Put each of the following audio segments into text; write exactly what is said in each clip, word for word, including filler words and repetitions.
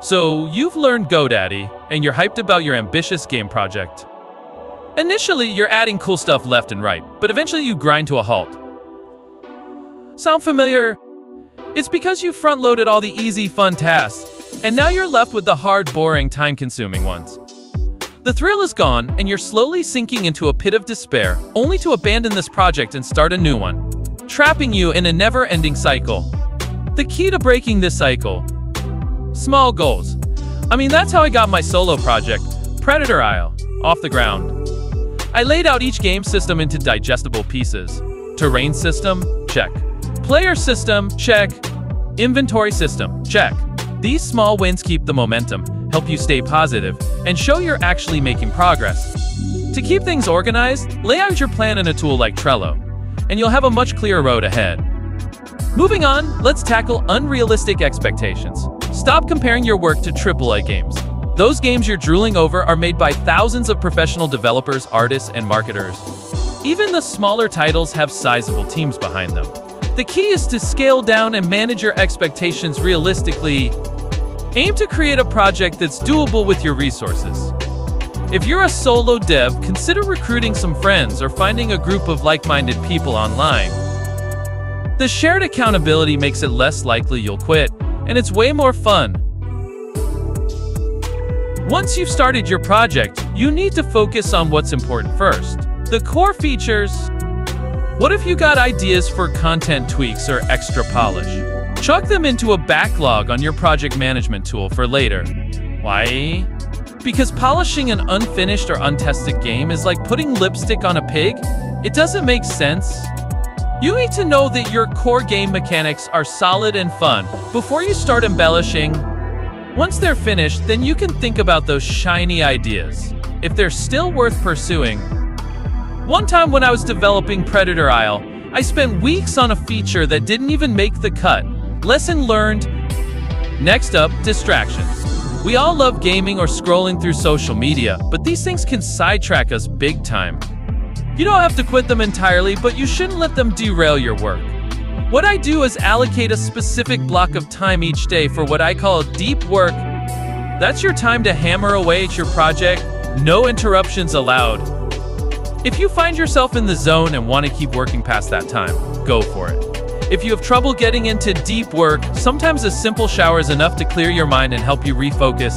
So you've learned GoDaddy, and you're hyped about your ambitious game project. Initially, you're adding cool stuff left and right, but eventually you grind to a halt. Sound familiar? It's because you front-loaded all the easy, fun tasks, and now you're left with the hard, boring, time-consuming ones. The thrill is gone, and you're slowly sinking into a pit of despair, only to abandon this project and start a new one, trapping you in a never-ending cycle. The key to breaking this cycle? Small goals. I mean, that's how I got my solo project, Predator Isle, off the ground. I laid out each game system into digestible pieces. Terrain system, check. Player system, check. Inventory system, check. These small wins keep the momentum, help you stay positive, and show you're actually making progress. To keep things organized, lay out your plan in a tool like Trello, and you'll have a much clearer road ahead. Moving on, let's tackle unrealistic expectations. Stop comparing your work to triple A games. Those games you're drooling over are made by thousands of professional developers, artists, and marketers. Even the smaller titles have sizable teams behind them. The key is to scale down and manage your expectations realistically. Aim to create a project that's doable with your resources. If you're a solo dev, consider recruiting some friends or finding a group of like-minded people online. The shared accountability makes it less likely you'll quit, and it's way more fun. Once you've started your project, you need to focus on what's important first. The core features. What if you got ideas for content tweaks or extra polish? Chuck them into a backlog on your project management tool for later. Why? Because polishing an unfinished or untested game is like putting lipstick on a pig. It doesn't make sense. You need to know that your core game mechanics are solid and fun before you start embellishing. Once they're finished, then you can think about those shiny ideas, if they're still worth pursuing. One time when I was developing Predator Isle, I spent weeks on a feature that didn't even make the cut. Lesson learned. Next up, distractions. We all love gaming or scrolling through social media, but these things can sidetrack us big time. You don't have to quit them entirely, but you shouldn't let them derail your work. What I do is allocate a specific block of time each day for what I call deep work. That's your time to hammer away at your project, no interruptions allowed. If you find yourself in the zone and want to keep working past that time, go for it. If you have trouble getting into deep work, sometimes a simple shower is enough to clear your mind and help you refocus.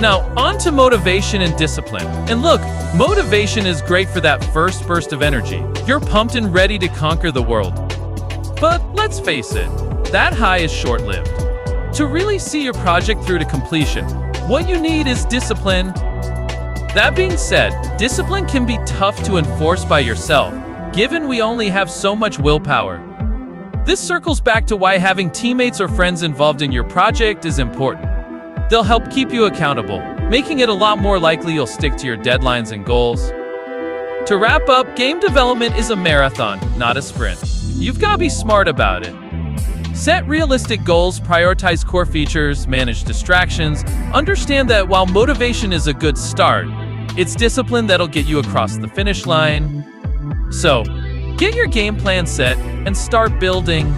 Now, on to motivation and discipline. And look, motivation is great for that first burst of energy. You're pumped and ready to conquer the world. But let's face it, that high is short-lived. To really see your project through to completion, what you need is discipline. That being said, discipline can be tough to enforce by yourself, given we only have so much willpower. This circles back to why having teammates or friends involved in your project is important. They'll help keep you accountable, making it a lot more likely you'll stick to your deadlines and goals. To wrap up, game development is a marathon, not a sprint. You've got to be smart about it. Set realistic goals, prioritize core features, manage distractions. Understand that while motivation is a good start, it's discipline that'll get you across the finish line. So, get your game plan set and start building.